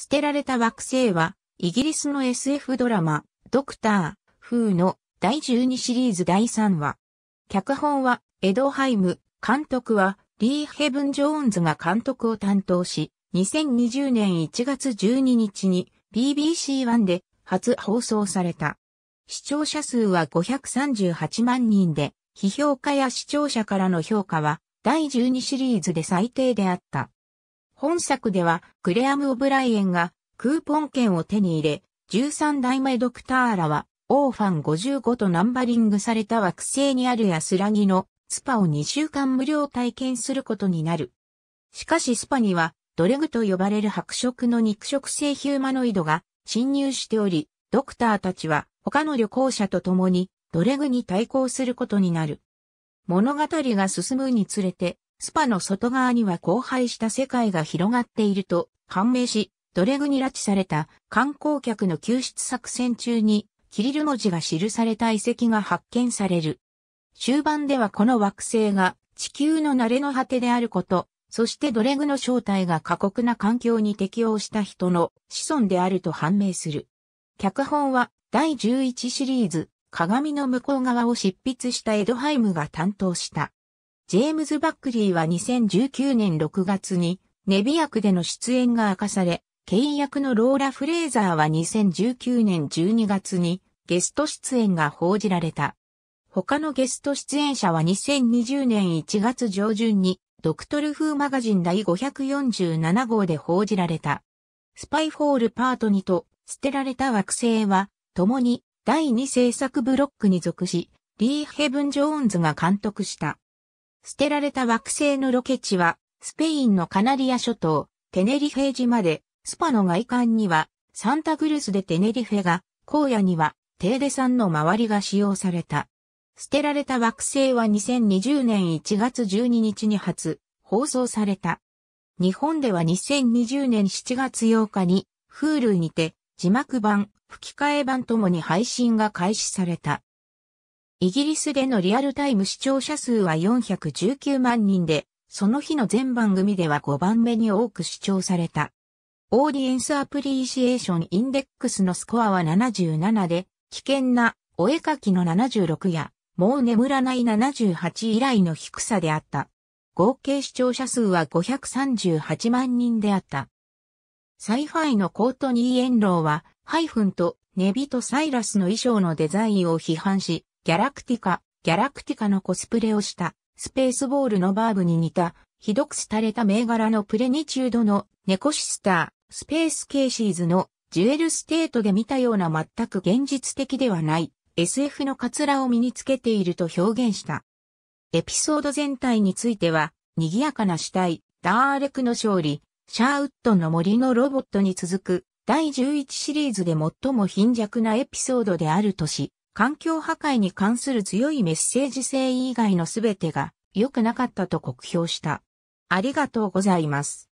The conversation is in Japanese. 捨てられた惑星は、イギリスの SF ドラマ、ドクター・フーの第12シリーズ第3話。脚本は、エドハイム、監督は、リー・ヘヴン・ジョーンズが監督を担当し、2020年1月12日に BBC One で初放送された。視聴者数は538万人で、批評家や視聴者からの評価は第12シリーズで最低であった。本作ではグレアム・オブライエンがクーポン券を手に入れ、13代目ドクターらはオーファン55とナンバリングされた惑星にある安らぎのスパを2週間無料体験することになる。しかしスパにはドレグと呼ばれる白色の肉食性ヒューマノイドが侵入しており、ドクターたちは他の旅行者と共にドレグに対抗することになる。物語が進むにつれて、スパの外側には荒廃した世界が広がっていると判明し、ドレグに拉致された観光客の救出作戦中にキリル文字が記された遺跡が発見される。終盤ではこの惑星が地球の慣れの果てであること、そしてドレグの正体が過酷な環境に適応した人の子孫であると判明する。脚本は第11シリーズ鏡の向こう側を執筆したエドハイムが担当した。ジェームズ・バックリーは2019年6月にネビ役での出演が明かされ、ケイン役のローラ・フレーザーは2019年12月にゲスト出演が報じられた。他のゲスト出演者は2020年1月上旬にDoctor Who Magazine第547号で報じられた。スパイフォールパート2と捨てられた惑星は、共に第2制作ブロックに属し、リー・ヘヴン・ジョーンズが監督した。捨てられた惑星のロケ地は、スペインのカナリア諸島、テネリフェ島で、スパの外観には、サンタクルスでテネリフェが、荒野には、テーデ山の周りが使用された。捨てられた惑星は2020年1月12日に初放送された。日本では2020年7月8日に Hulu にて字幕版、吹き替え版ともに配信が開始された。イギリスでのリアルタイム視聴者数は419万人で、その日の全番組では5番目に多く視聴された。オーディエンスアプリシエーションインデックスのスコアは77で、危険なお絵描きの76や、もう眠らない78以来の低さであった。合計視聴者数は538万人であった。サイファイのコートニー・エンローは、ハイフンとネビとサイラスの衣装のデザインを批判し、ギャラクティカのコスプレをした、スペースボールのバーブに似た、ひどく廃れた銘柄のプレニチュードの猫シスター、スペースケイシーズのジュエルステートで見たような全く現実的ではない。SF のカツラを身につけていると表現した。エピソード全体については、賑やかな死体、ダーレクの勝利、シャーウッドの森のロボットに続く、第11シリーズで最も貧弱なエピソードであるとし、環境破壊に関する強いメッセージ性以外のすべてが良くなかったと酷評した。ありがとうございます。